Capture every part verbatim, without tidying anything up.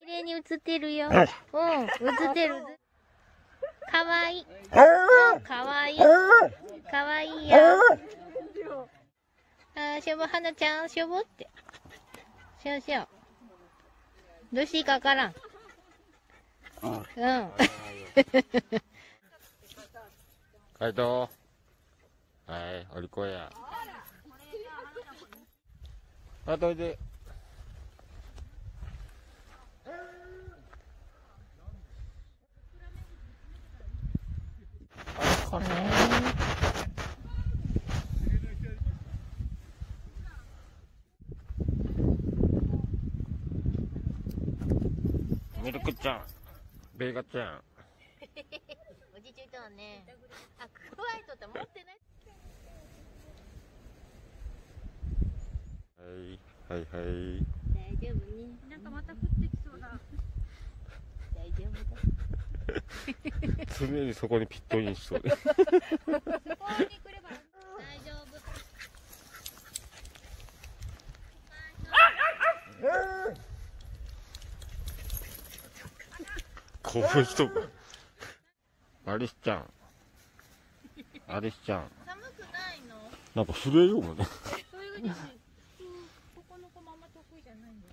綺麗に映ってるよ。うん、映ってる。かわいい。うん、かわいい。かわいいよ。あ、しょぼ、はなちゃん、しょぼって。しょしょ。どうしていいかわからん。うん。はい、どう。はい、お利口や。あ、どいで。これミルクちゃん、ベーガちゃん。おじちゅうとはね。あ、クワイトって持ってない。はい、はいはい。大丈夫ね。なんかまた降ってきそうだ。大丈夫だ。常にそこにピットインしそう。興奮しとる。アリスちゃん。アリスちゃん。寒くないの？なんか震えようもね。そういうふうに。ここの子もあんま得意じゃないんだ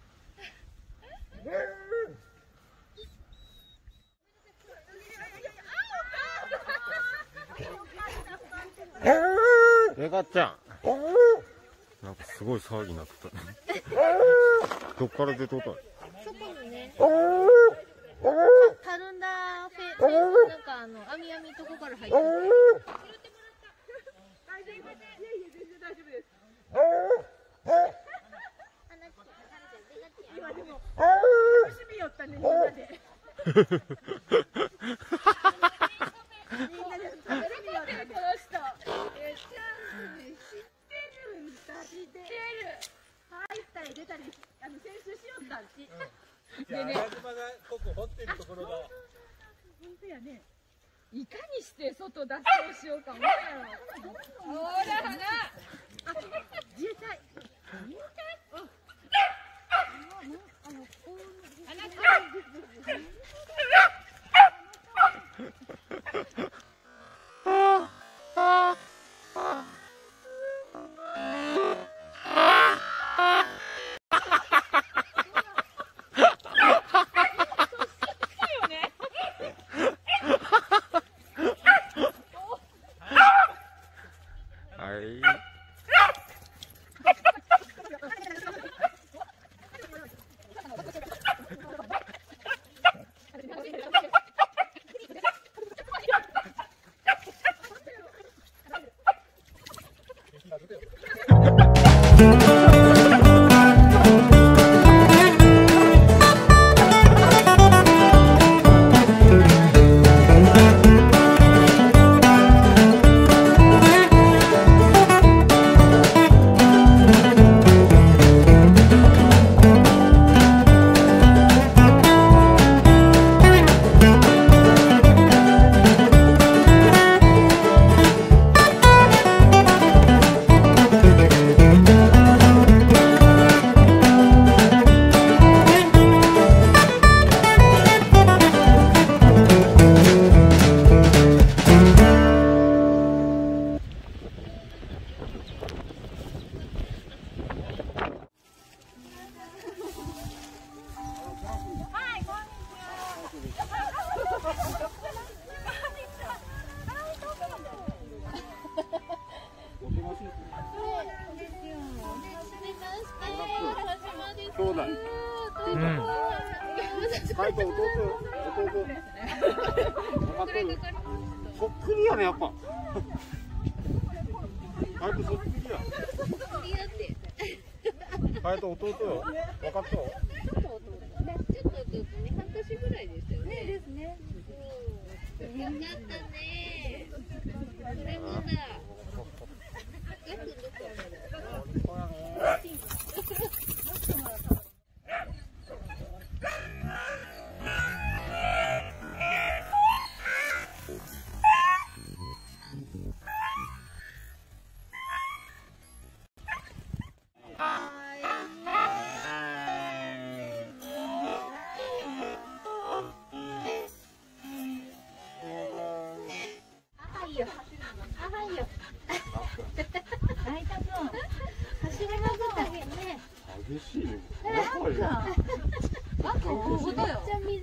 よ。ベガちゃん。なんかすごい騒ぎになってた。どっから出とった？そこのね。たるんだフェ、なんかあの網網とこから入ってる。ねね、ここ掘ってるところが。本当やね。いかにして外脱走しようかも。ほら花。自衛隊。そっくりやね、やっぱ。あいとそっくりや。あいと弟よ。分かった。ちょっと弟ね、半年ぐらいでしたよね。ですね。よかったね。それもだ。you 激しいね。赤いよ。赤大ごとよ。激しい。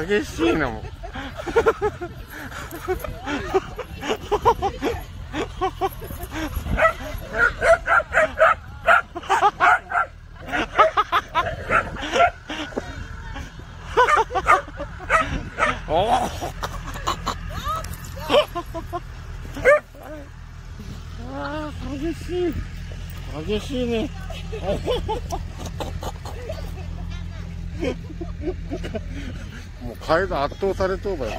激しいなもん。あー、激しい。激しいね。もうカエル圧倒されとうばよ。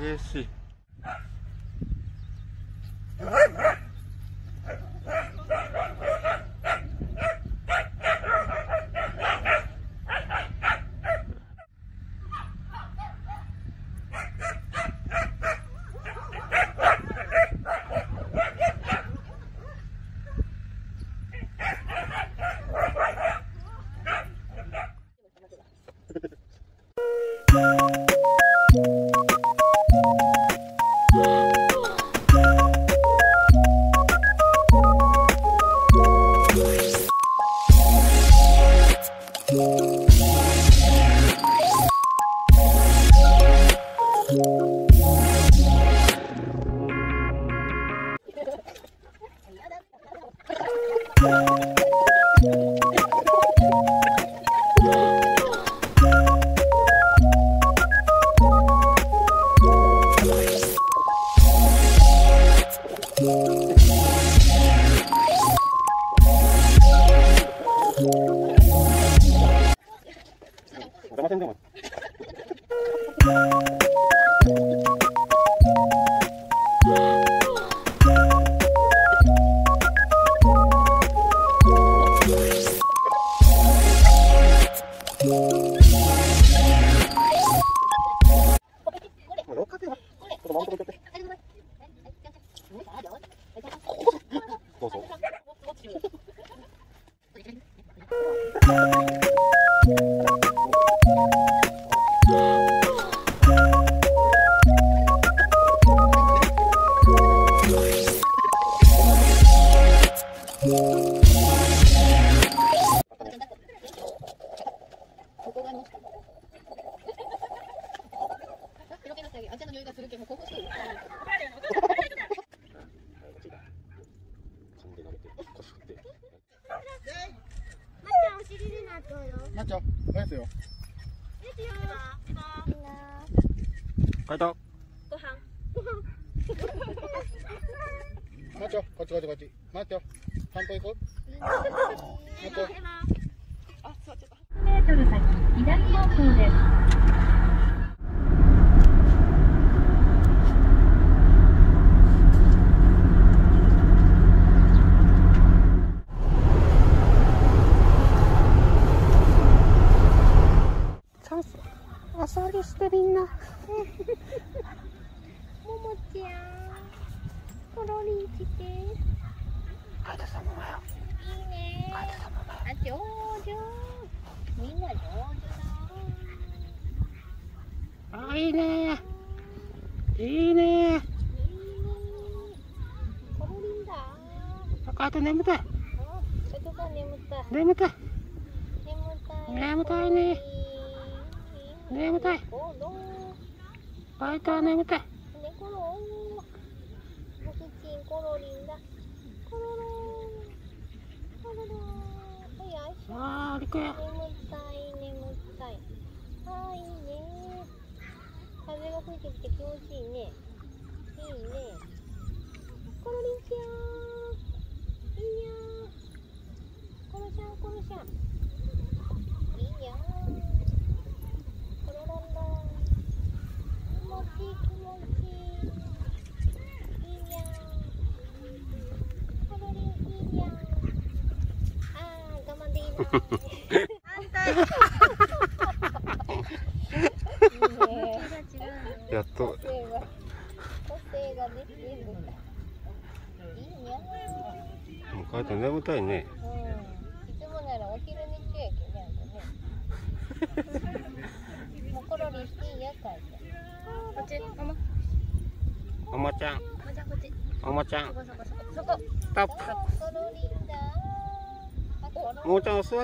激しい。you お座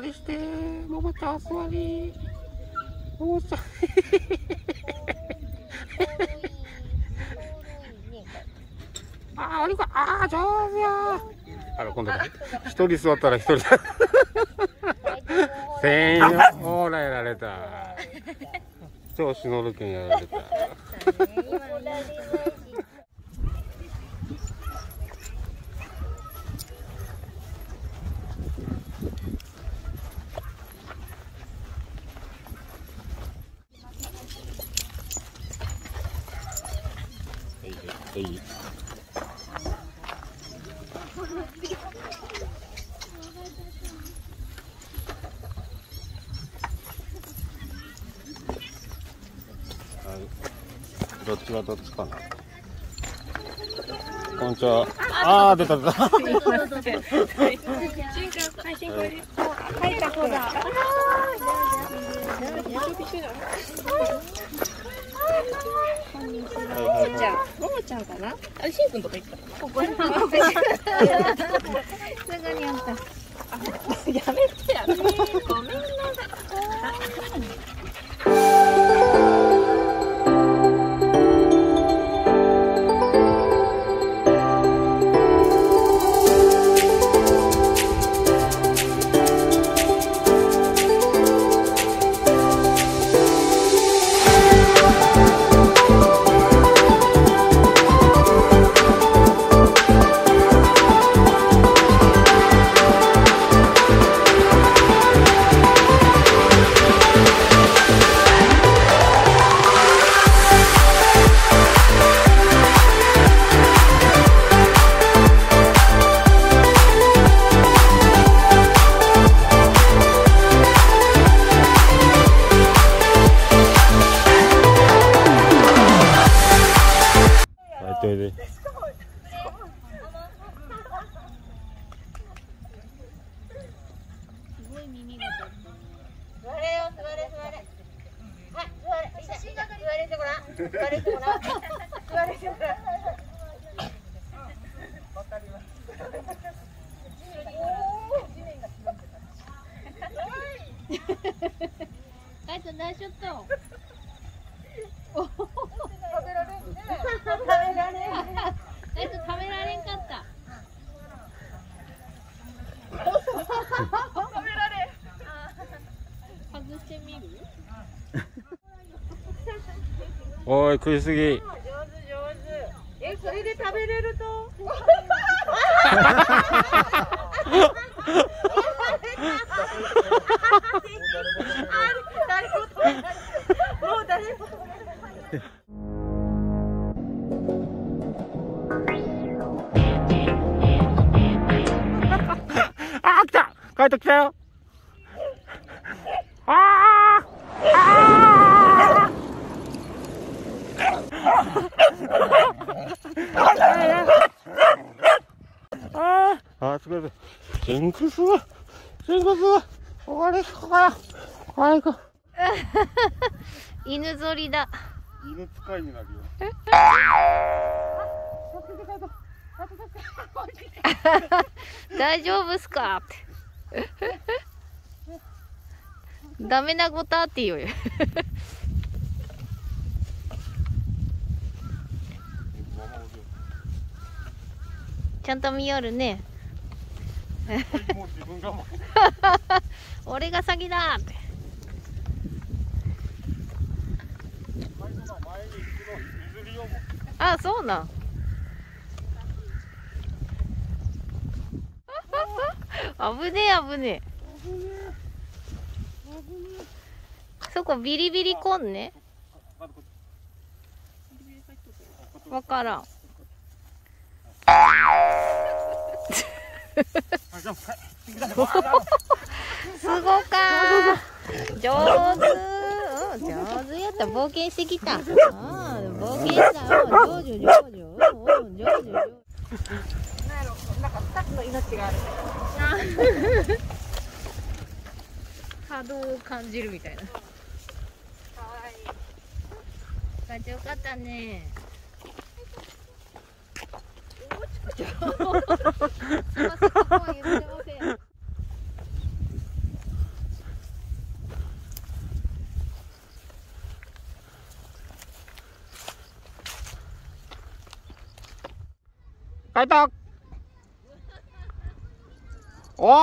りしてー、ももちゃんお座りー、ももちゃんあー、おりこ、あー、上手よー。あら、今度だ、一人座ったら一人だせーの、ほらやられた調子乗るけんやられたどっちかな。こんにちは。ああ、出た出た。ももちゃんかな。あれ、しんくんとか行った。すぐにやった。やめてやめて。ごめんなさい。れてもな言われてもなわかります。かいちゃん大丈夫。食べられんね。食べられん。かいちゃん食べられんかった。食べられん。外してみる？おい食いすぎ。上手上手。えそれで食べれると？あー来た！カイト来たよ！あああああすごいすごい。ジンクスはジンクスは終わりこから早く。犬ぞりだ。犬使いになるよ。大丈夫っすかって。ダメなことって言うよ。ちゃんと見よるね。俺が先だって。あ、そうなん。危ねえ危ねえ。そこビリビリこんね。わからん。すごかー。上手。上手やった。冒険してきた。あー冒険した。上手上手。上手上手。なんか二つの命がある。波動を感じるみたいな。可愛い。かっこよかったね。カイト。おー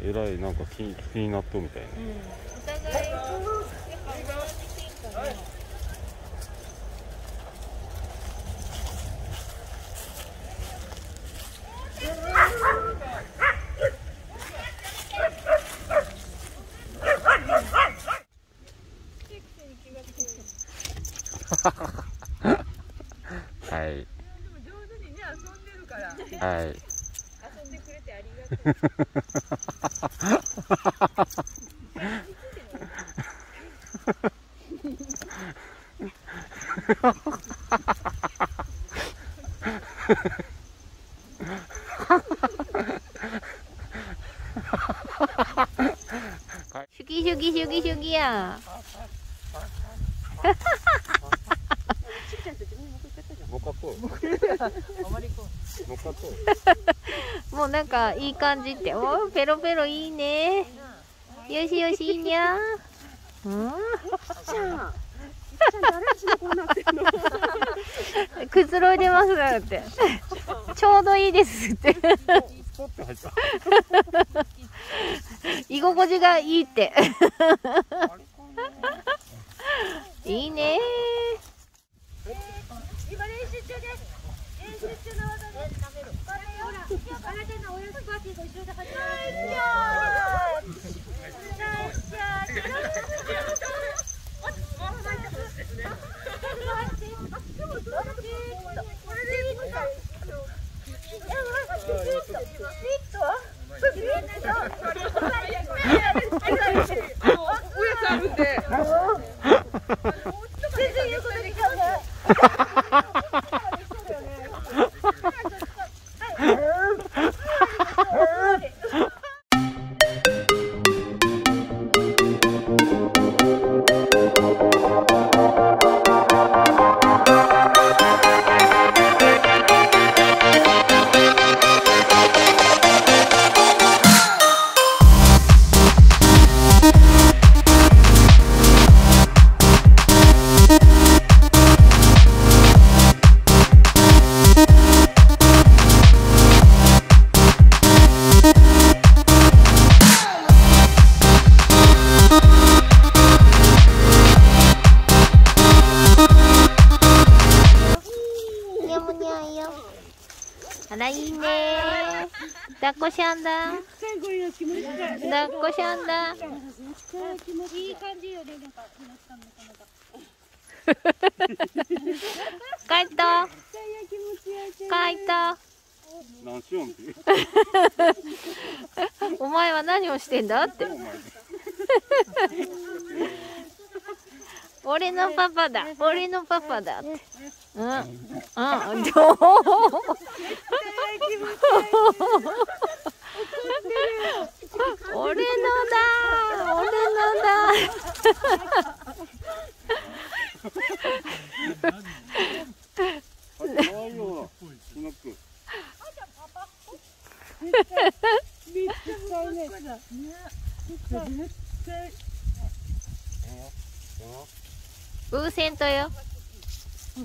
偉い気になっとうみたいな、うん、お互いやっぱ合わせていいかな、はい、はい、でも上手にね遊んでるから、はい、遊んでくれてありがとう。シュキシュキシュキシュキや。もうなんかいい感じって、おペロペロいいね、よしよしいいにゃー、うん、くつろいでますだって、ちょうどいいですって居心地がいいっていいねー。今練習中です。練習中の技で食べる。これほら、今日新たなおやつパーティーと一緒で始まります。ナイスショット。ナイスショット。もう入ってますですね。もう入って。でもどうだっけ？これでいいのか？え、待って、スイット。スイット？スイット。おやつあるんで。全然言うことできない。抱っこしゃんだ。抱っこしゃんだ。いい感じよね。帰った。帰った。お前は何をしてんだって。俺のパパだ。俺のパパだって。うん。うん。どう。俺のだ俺のだ風船とよ。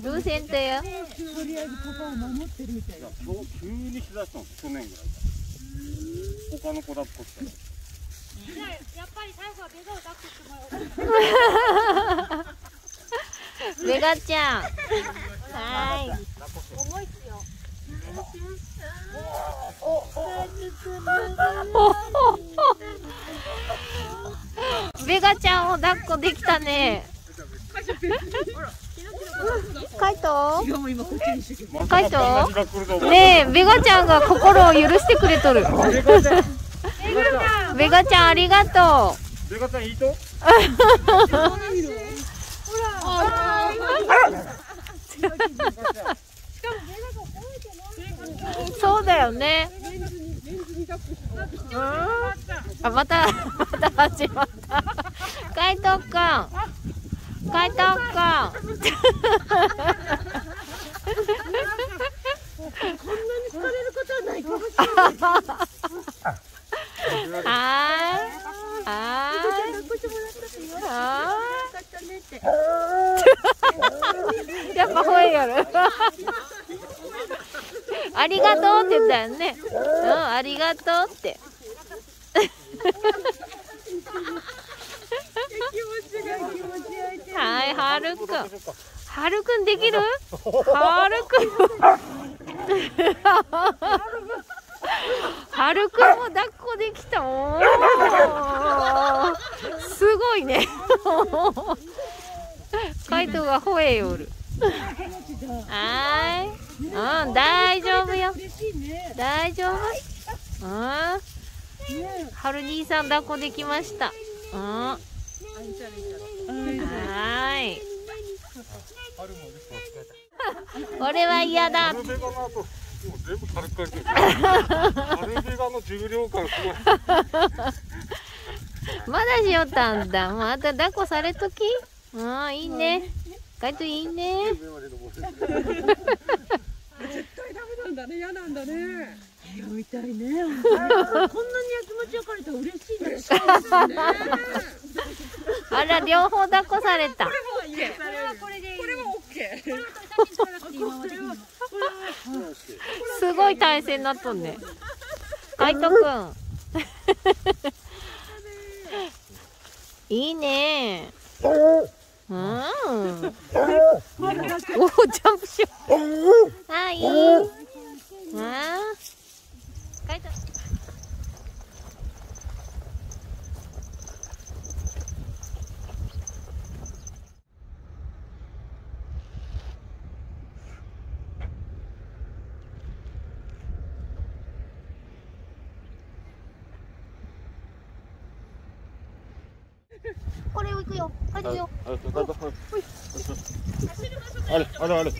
風船とよ。とりあえずパパを守ってるみたいな。急にしだしたの去年ぐらいから。他の子だっこしたら。やっぱり最後はベガを抱っこしてもらおう。ベガちゃん。はい。重いっすよ。ベガちゃんを抱っこできたね。カイト？カイト？ねえ、ベガちゃんが心を許してくれとる。ベガちゃんありがとう。ベガちゃんいいと？そうだよね。あ、またまた始まった。カイト君、カイト君。こんなに疲れることはないかもしれない。やっぱ吠えやる。ありがとうって言ったよね。うん、ありがとうって。はるくん、はるくんできる？はるくん、はるくんも抱っこできた。おー、すごいね。カイトが吠えよる。はい、うん、大丈夫よ、大丈夫。うん、はる兄さん抱っこできました。うん、はい。俺は嫌だ。カルベガの後、もう全部軽く書いてる。カルベガの重量感すごい。まだしよったんだ。もうあんた抱っこされとき。ああ、いいね。カイトいいね。なんだね、嫌なんだね。やりたいね。こんなに気持ちよかれたら嬉しいですね。あら、両方抱っこされた。これはこれでいい。これもオッケー。すごい体勢になっとんね。カイトくん。いいね。うん。おー、ジャンプしよう。あ、いい。ああ、カイト。これを行くよ。カイトよ。あれ、あれ、あれ。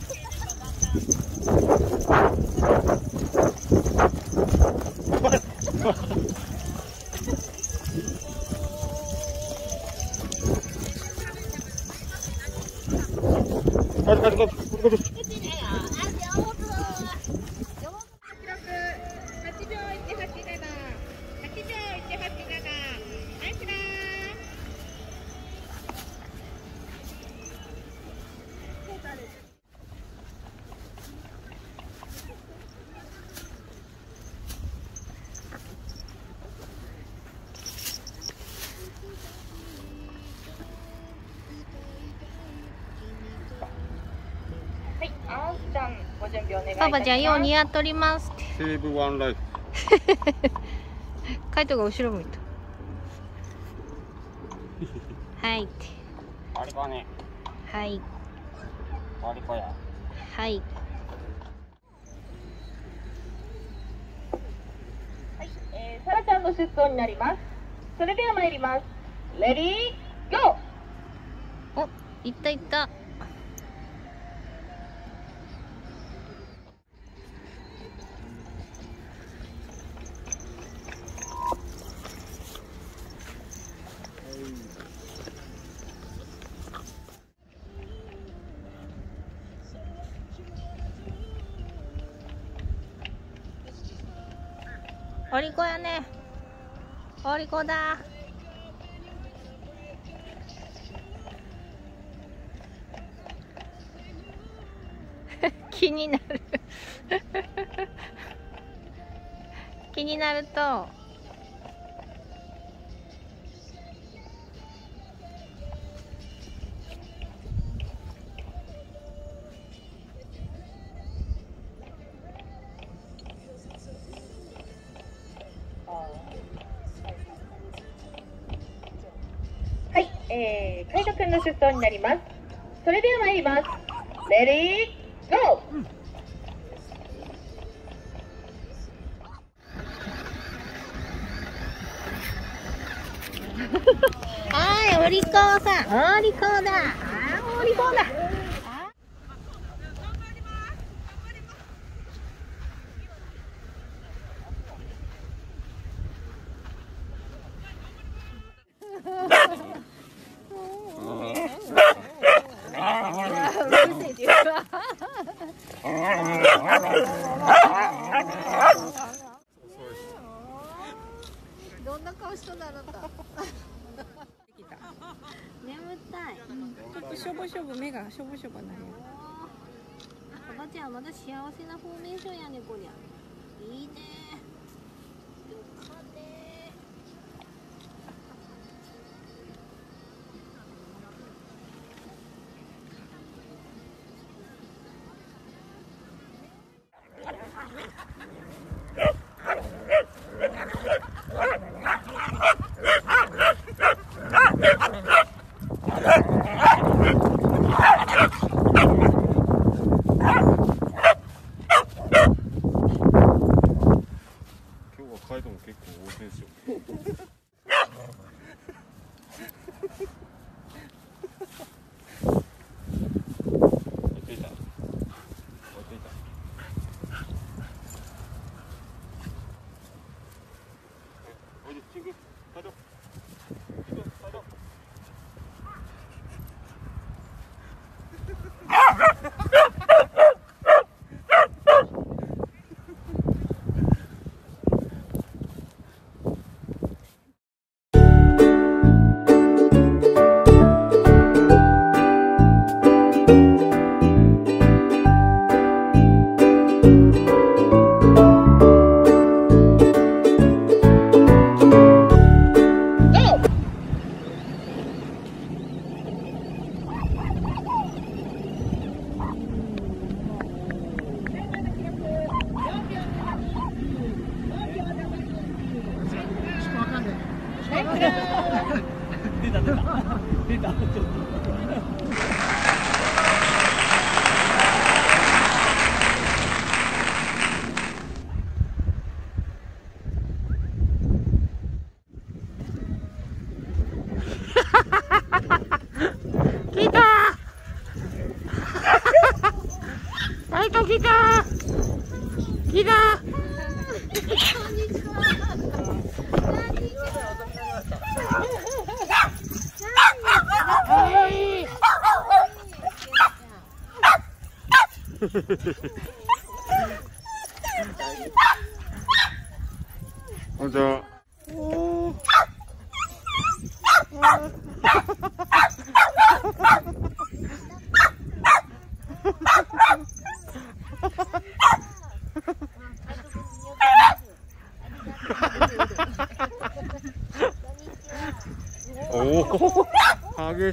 パパちゃんよう似合っとります。セーブワンライフ。カイトが後ろ向いた。はい。パリコね。はい。パリコや。はい。はい、えー、サラちゃんの出走になります。それでは参ります。レディーゴー。お、いったいった。お利口やね。お利口だ。気になる。気になると。えー、カイトくんの出走になります。それでは参ります。レディーゴー、うん、はい、お利口さん、お利口だ、あ、お利口だ。どんな顔しとんだあなた。眠たい。ちょっとしょぼしょぼ、目がしょぼしょぼなる。パパちゃんまだ幸せなフォーメーションやね、こりゃ。いいね。よかね。カイトも結構大きいですよ。こんにちは。おお、激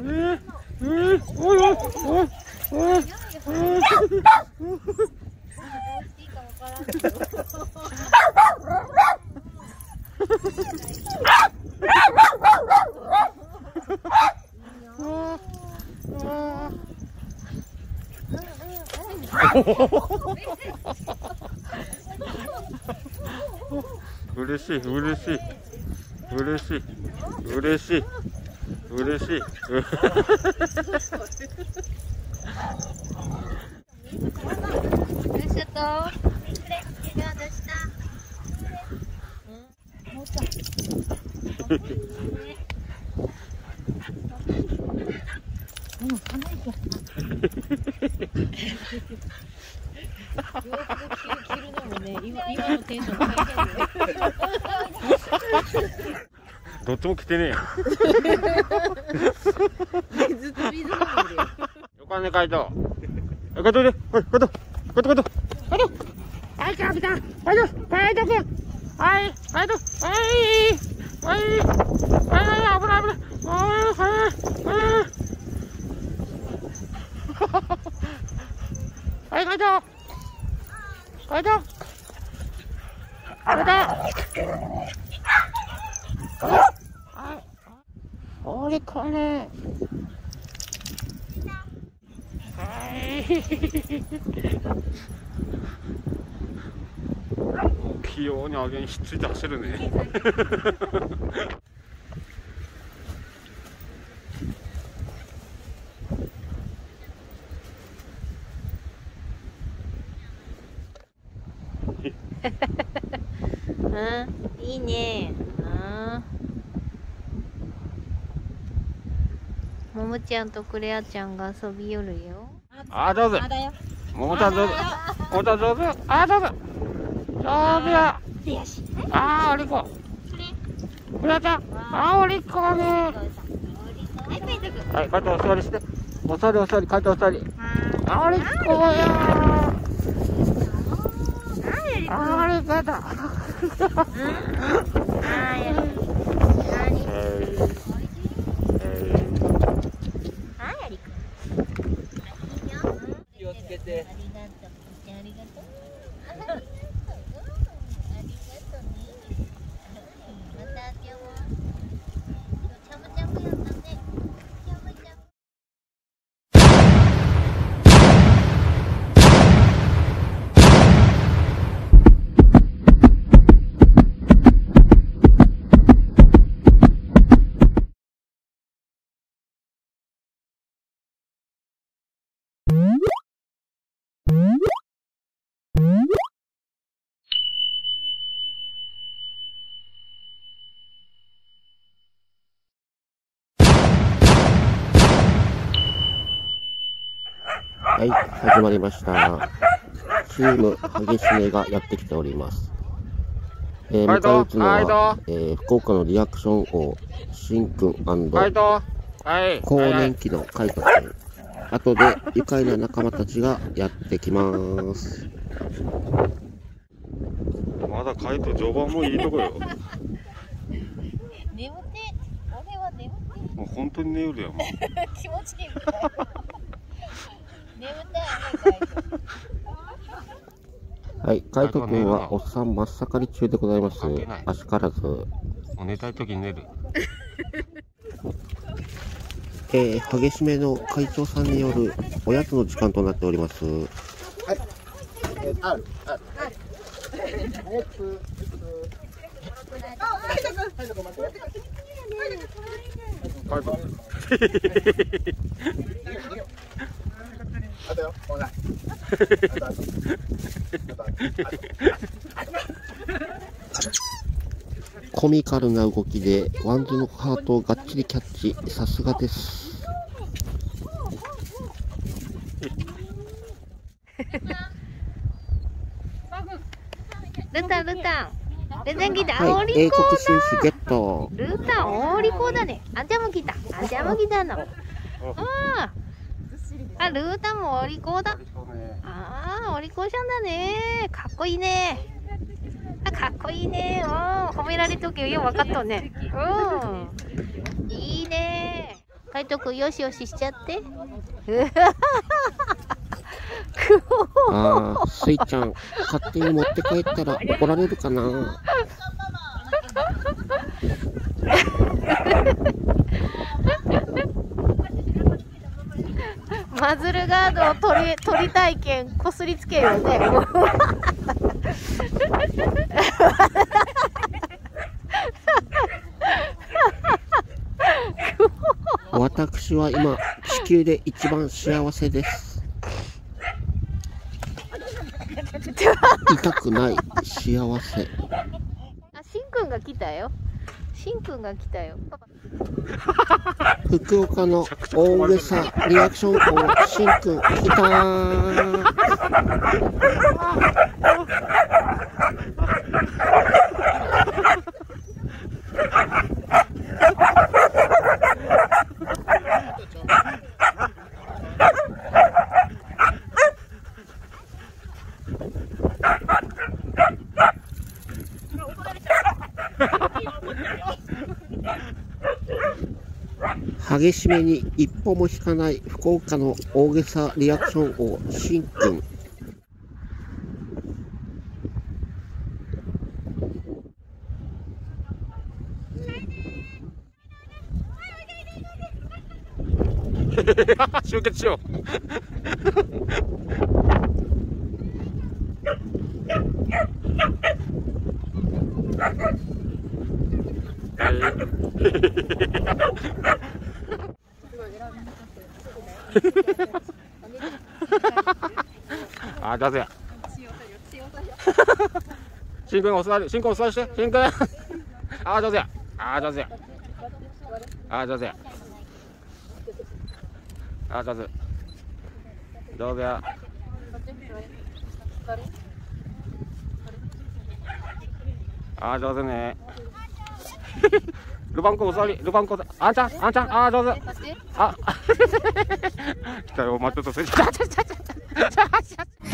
ー、えー、おいおいおいおい。嬉しい嬉しい嬉しい嬉しい嬉しい。どっちも着てねえよ。ずっと水飲んでるよ。よかね、カイト。カイトで、カイト、カイト、カイト、カイト。はい、カイト、カイト、カイトくん。はい、カイト、はい、はい、はい、危ない、危ない、はい、はい、カイト、カイト、カイト。あれかね。はい。器用にあげにひっついて走るね。うん、いいね。ももちゃんとクレアちゃんが遊び寄るよ。あ、どうぞ。ももちゃんどうぞ。ももちゃんどうぞ。あ、どうぞ。どうぞ。あー、おりこ。クレアちゃん。あ、おりこね。はい、カイトお座りして。お座りお座り、カイトお座り。あ、おりこや。あ、おりこだ。あ、やる。何？はい、始まりました。チーム激しめがやってきております。えー、迎え撃つのは、えー、福岡のリアクション王、しんくん&高年期の海斗君。後で愉快な仲間たちがやってきます。まだ海斗序盤もいいとこよ。眠って、俺は眠って。もう本当に寝るやん。気持ちいい。はい、海斗君はおっさん真っ盛り中でございます。あしからず。もう寝たい時に寝る。えー、激しめの会長さんによるおやつの時間となっております。はい。あるある。おやつ。海斗君待って。海斗君。あとよ、ほら。コミカルな動きでワンズのハートをがっちりキャッチ、さすがです。ルタンルタン。レタン来た。はい、英国紳士ゲット。ルタンオーリコだね。あんちゃんも来た。あんちゃんも来たの。ああ。あ、ルータンもお利口だ。ああ、お利口ちゃんだね。かっこいいね。あ、かっこいいね。うん、褒められとけよ。よくわかったね。うん。いいね。海斗くん、よしよししちゃって。ああ、スイちゃん、勝手に持って帰ったら怒られるかな。マズルガードを取り、取り体験こすりつけるよね。私は今地球で一番幸せです。痛くない幸せ。あ、しんくんが来たよ。しんくんが来たよ。福岡の大げさリアクション王、しんくん来たー。激しめに一歩も引かない福岡の大げさリアクション王、しんくん。集結しよう。あ、だぜ。しんくんお座り、しんくんお座りして、しんくん。あ、上手や。あ、上手や。あ、上手や。あ、上手。上手や。あ、上手ね。ルパンコお座り、ルパンコ、あんちゃん、あんちゃん、あ、上手。あ。来たよ、待ってとせ。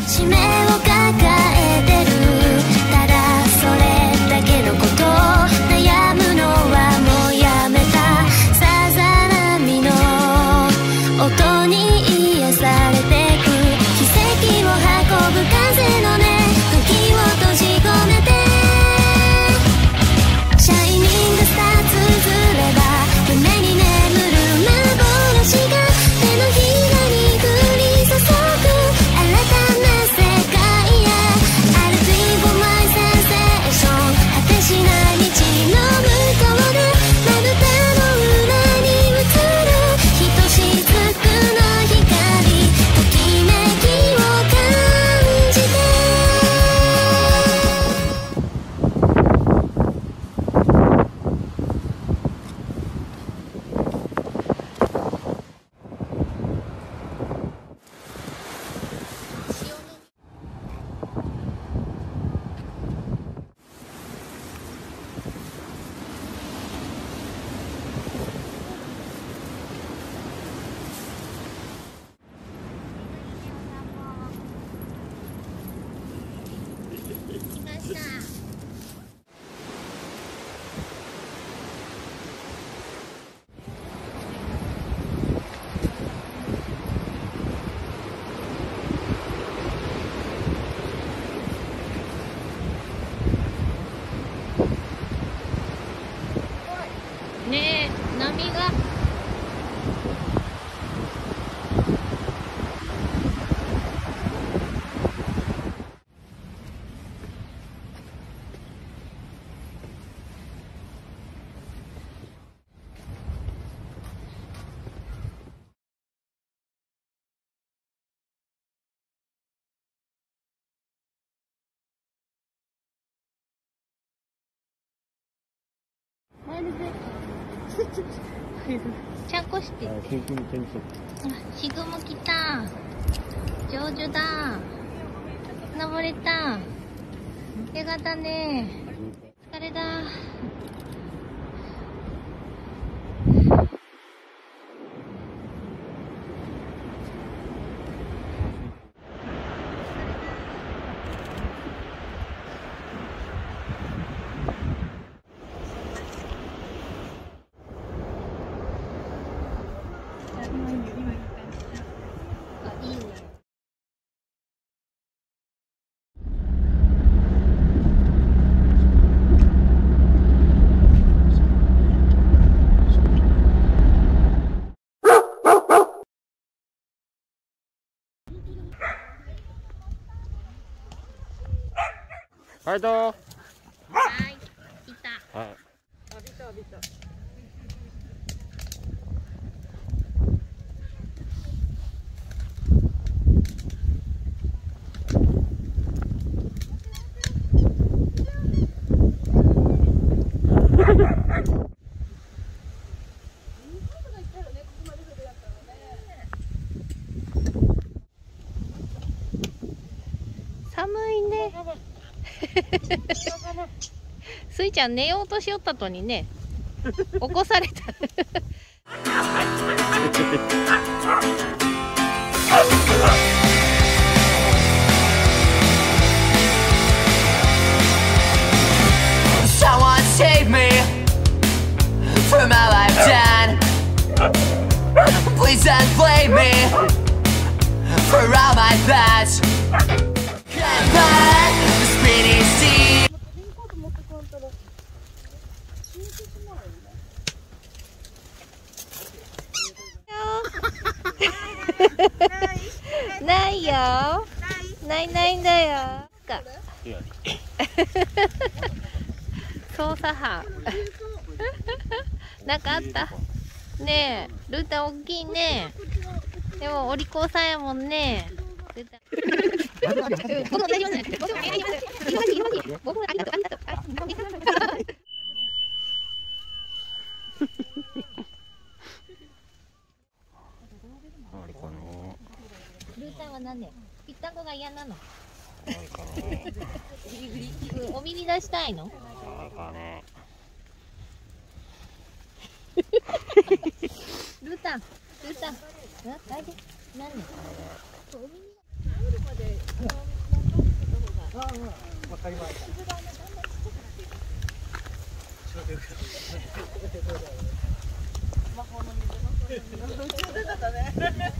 使命を抱えてる、ただそれだけのこと、悩むのはもうやめた、さざ波の音に癒されてく、奇跡を運ぶ風の音、時を閉じ込めて、シャイニングスター綴れば胸に眠る幻が手のひらに降り注ぐ新たな世界へ。ちゃんこしてって。シグも来た。上手だ。登れた。手形ね。疲れだ。はいどう。はい。いた。はい。あ、びたびた。寒いね。スイちゃん寝ようとしよったとにね起こされたSomeone save me from my lifetime. Please don't blame me for all my past. Goodbye.ないよ。ないないんだよ。操作班。なんかあった。ねえ、ルータ大きいね。でもお利口さんやもんね。ぴったんこが嫌なの。お耳出したいの。ルータン、ルータン、大丈夫、なんで。お耳が入るまで。わかりました。